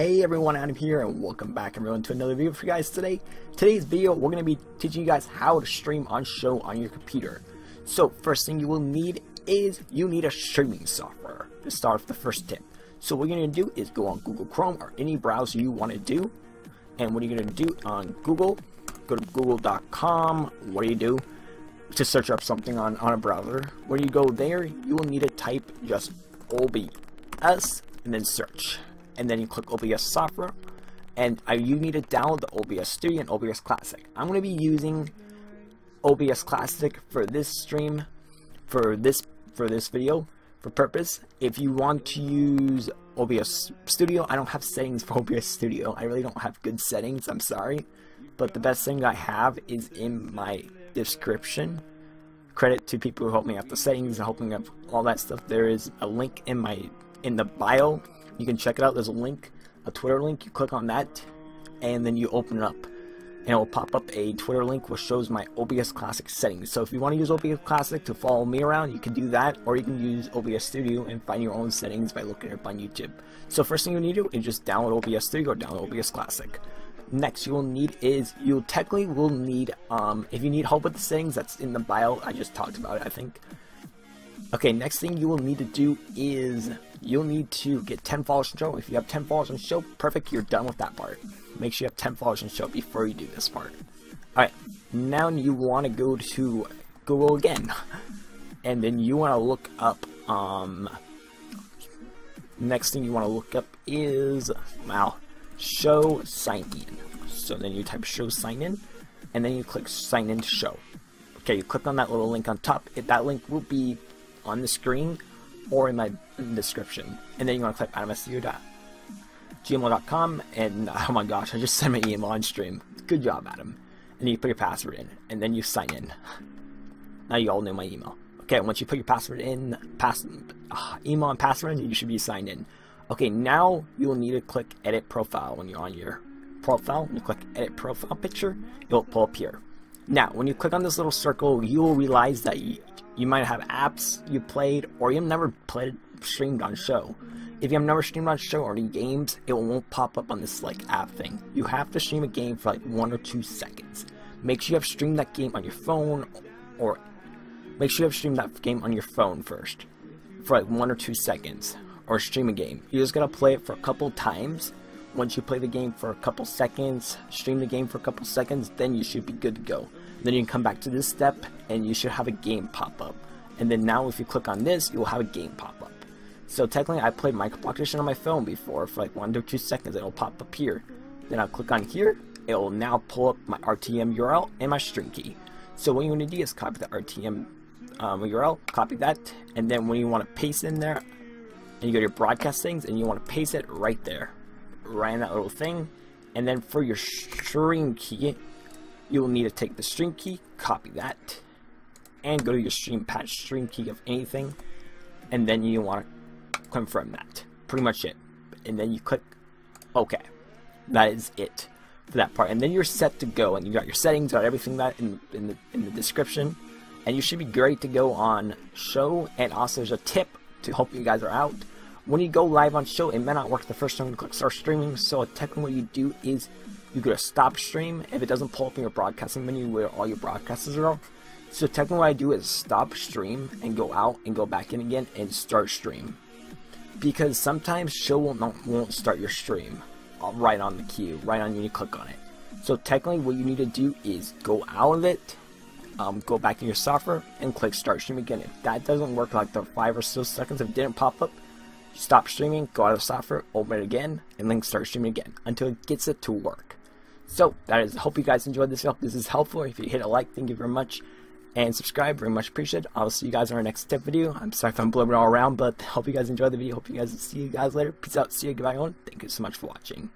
Hey everyone, Adam here, and welcome back everyone to another video for you guys today. Today's video, we're going to be teaching you guys how to stream on Shou on your computer. So first thing you will need is you need a streaming software to start with the first tip. So what you're going to do is go on Google Chrome or any browser you want to do. And what you're going to do on Google, go to google.com. What do? To search up something on a browser. When you go there, you will need to type just OBS and then search. And then you click OBS software, and you need to download the OBS Studio and OBS Classic. I'm going to be using OBS Classic for this stream, for this video, for purpose. If you want to use OBS Studio, I don't have settings for OBS Studio. I really don't have good settings, I'm sorry. But the best thing I have is in my description. Credit to people who helped me out the settings and helping up all that stuff. There is a link in the bio. You can check it out. There's a link, a Twitter link. You click on that, and then you open it up, and it will pop up a Twitter link which shows my OBS Classic settings. So if you want to use OBS Classic to follow me around, you can do that, or you can use OBS Studio and find your own settings by looking it up on YouTube. So first thing you need to do is just download OBS Studio or download OBS Classic. Next, you will need is you technically will need if you need help with the settings, that's in the bio. I just talked about it, I think. Okay, next thing you will need to do is you'll need to get 10 followers on Shou. If you have 10 followers on Shou, perfect, you're done with that part. Make sure you have 10 followers on Shou before you do this part. Alright, now you want to go to Google again. And then you want to look up, next thing you want to look up is, Shou sign in. So then you type Shou sign in, and then you click sign in to Shou. Okay, you click on that little link on top. That link will be on the screen or in my description, and then you want to type adamstudio.gmail.com, and oh my gosh, I just sent my email on stream. Good job, Adam. And you put your password in, and then you sign in. Now you all know my email. Okay, once you put your password in, email and password in, you should be signed in. Okay, now you will need to click edit profile. When you're on your profile, you click edit profile picture, it will pull up here. Now, when you click on this little circle, you will realize that you might have apps you played, or you've never streamed on Shou. If you have never streamed on Shou or any games, it won't pop up on this like app thing. You have to stream a game for like 1 or 2 seconds. Make sure you have streamed that game on your phone, or make sure you have streamed that game on your phone first for like 1 or 2 seconds, or stream a game. You're just gonna play it for a couple times. Once you play the game for a couple seconds, stream the game for a couple seconds, then you should be good to go. Then you can come back to this step, and you should have a game pop up. And then now if you click on this, you will have a game pop up. So technically I played Microproctition on my phone before for like 1 to 2 seconds. It will pop up here. Then I'll click on here. It will now pull up my rtm url and my stream key. So what you want to do is copy the rtm url, copy that, and then when you want to paste in there, and you go to your broadcast things, and you want to paste it right there, right in that little thing. And then for your stream key, you will need to take the stream key, copy that, and go to your stream patch stream key of anything, and then you want to confirm that. Pretty much it. And then you click OK. That is it for that part. And then you're set to go, and you got your settings, got everything that in the description, and you should be great to go on Shou. And also there's a tip to help you guys are out. When you go live on Shou, it may not work the first time you click start streaming. So technically what you do is you go to stop stream. If it doesn't pull up in your broadcasting menu where all your broadcasters are, so technically what I do is stop stream and go out and go back in again and start stream, because sometimes Shou won't start your stream right on the queue, right on when you click on it. So technically what you need to do is go out of it, go back in your software and click start stream again. If that doesn't work like the 5 or so seconds, if it didn't pop up, stop streaming, go out of the software, open it again, and then start streaming again until it gets it to work. So that is, hope you guys enjoyed this video. If this is helpful, if you hit a like, thank you very much, and subscribe, very much appreciated. I'll see you guys in our next tip video. I'm sorry if I'm blubbering all around, but hope you guys enjoyed the video. Hope you guys, see you guys later. Peace out, see you, goodbye, everyone. Thank you so much for watching.